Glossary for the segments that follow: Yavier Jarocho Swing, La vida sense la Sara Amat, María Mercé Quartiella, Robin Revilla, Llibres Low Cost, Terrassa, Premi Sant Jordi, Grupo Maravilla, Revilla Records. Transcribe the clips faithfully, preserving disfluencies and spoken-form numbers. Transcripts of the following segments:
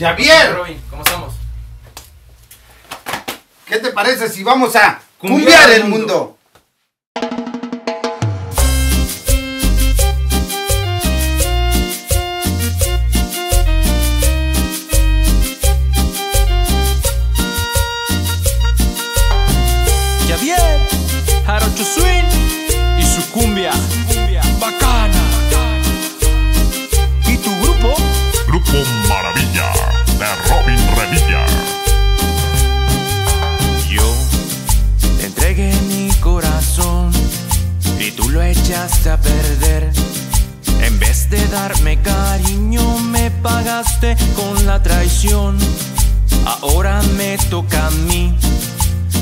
Yavier, Robin, ¿cómo estamos? ¿Qué te parece si vamos a cumbiar, cumbiar el mundo? Yavier Jarocho Swing y su cumbia, cumbia bacana. ¿Y tu grupo? Grupo Maravilla de Robin Revilla. Yo te entregué mi corazón y tú lo echaste a perder. En vez de darme cariño me pagaste con la traición. Ahora me toca a mí,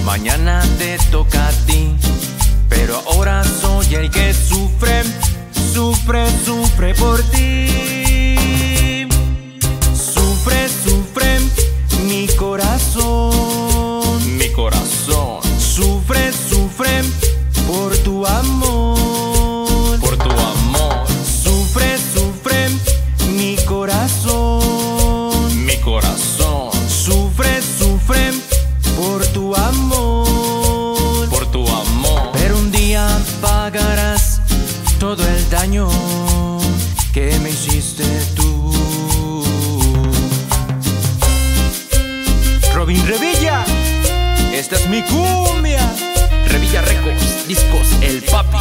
mañana te toca a ti, pero ahora soy el que sufre, sufre, sufre por ti. Sufre, sufre mi corazón, mi corazón. Sufre, sufre por tu amor, por tu amor. Sufre, sufre mi corazón, mi corazón. Sufre, sufre por tu amor, por tu amor. Pero un día pagarás todo el daño que me hiciste tú. Robin Revilla, esta es mi cumbia. Revilla Records, discos El Papi.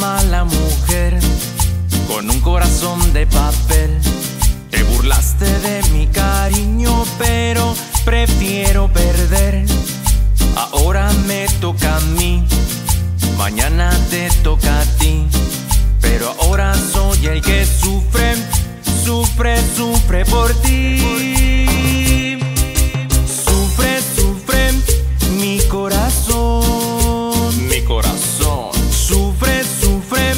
Mala mujer con un corazón de papel, te burlaste de mi cariño, pero prefiero perder. Ahora me toca a mí, mañana te toca a ti, pero ahora soy el que sufre, sufre, sufre por ti. Sufre, sufre mi corazón, mi corazón. Sufre, sufre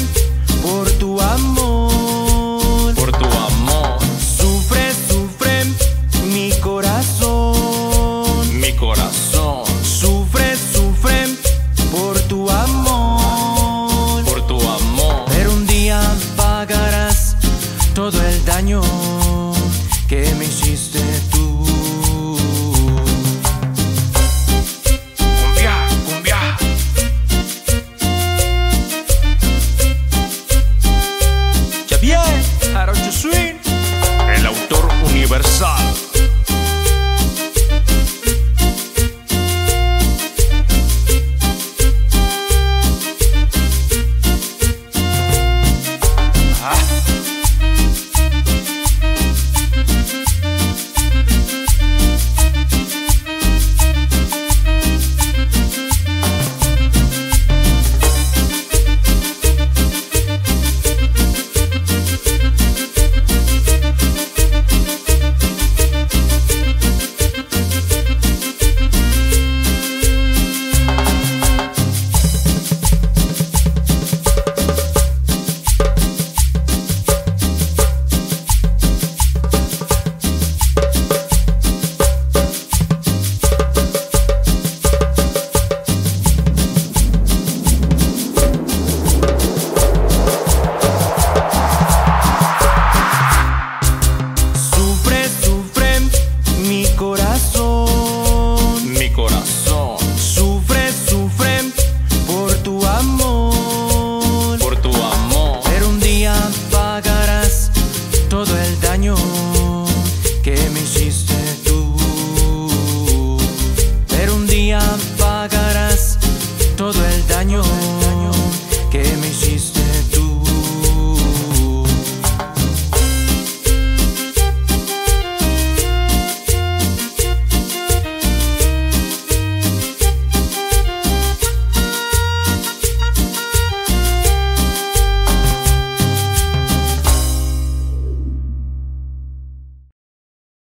por tu amor, por tu amor. Sufre, sufre mi corazón, mi corazón. Sufre, sufre por tu amor, por tu amor. Pero un día pagarás todo el daño que me hiciste tú. Jarocho Swing, el autor universal. Ah.